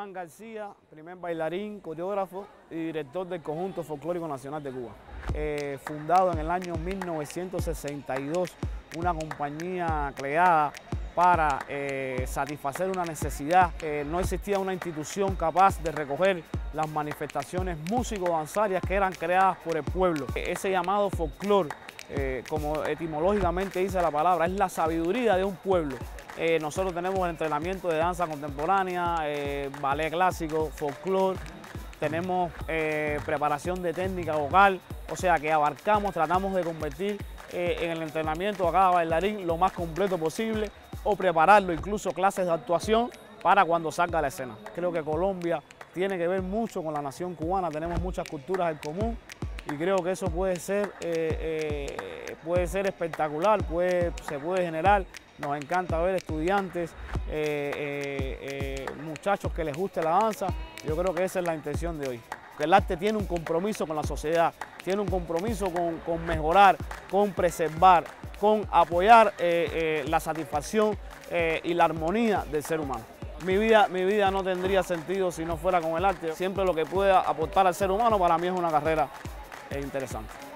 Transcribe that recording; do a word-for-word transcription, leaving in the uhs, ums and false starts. Iván García, primer bailarín, coreógrafo y director del Conjunto Folclórico Nacional de Cuba. Eh, fundado en el año mil novecientos sesenta y dos, una compañía creada para eh, satisfacer una necesidad. Eh, no existía una institución capaz de recoger las manifestaciones músico-danzarias que eran creadas por el pueblo. Ese llamado folclor, eh, como etimológicamente dice la palabra, es la sabiduría de un pueblo. Eh, nosotros tenemos el entrenamiento de danza contemporánea, eh, ballet clásico, folclor, tenemos eh, preparación de técnica vocal, o sea que abarcamos, tratamos de convertir eh, en el entrenamiento a cada bailarín lo más completo posible o prepararlo, incluso clases de actuación para cuando salga a la escena. Creo que Colombia tiene que ver mucho con la nación cubana, tenemos muchas culturas en común y creo que eso puede ser, eh, eh, puede ser espectacular, puede, se puede generar. Nos encanta ver estudiantes, eh, eh, eh, muchachos que les guste la danza. Yo creo que esa es la intención de hoy. El arte tiene un compromiso con la sociedad, tiene un compromiso con, con mejorar, con preservar, con apoyar eh, eh, la satisfacción eh, y la armonía del ser humano. Mi vida, mi vida no tendría sentido si no fuera con el arte. Siempre lo que pueda aportar al ser humano para mí es una carrera eh, interesante.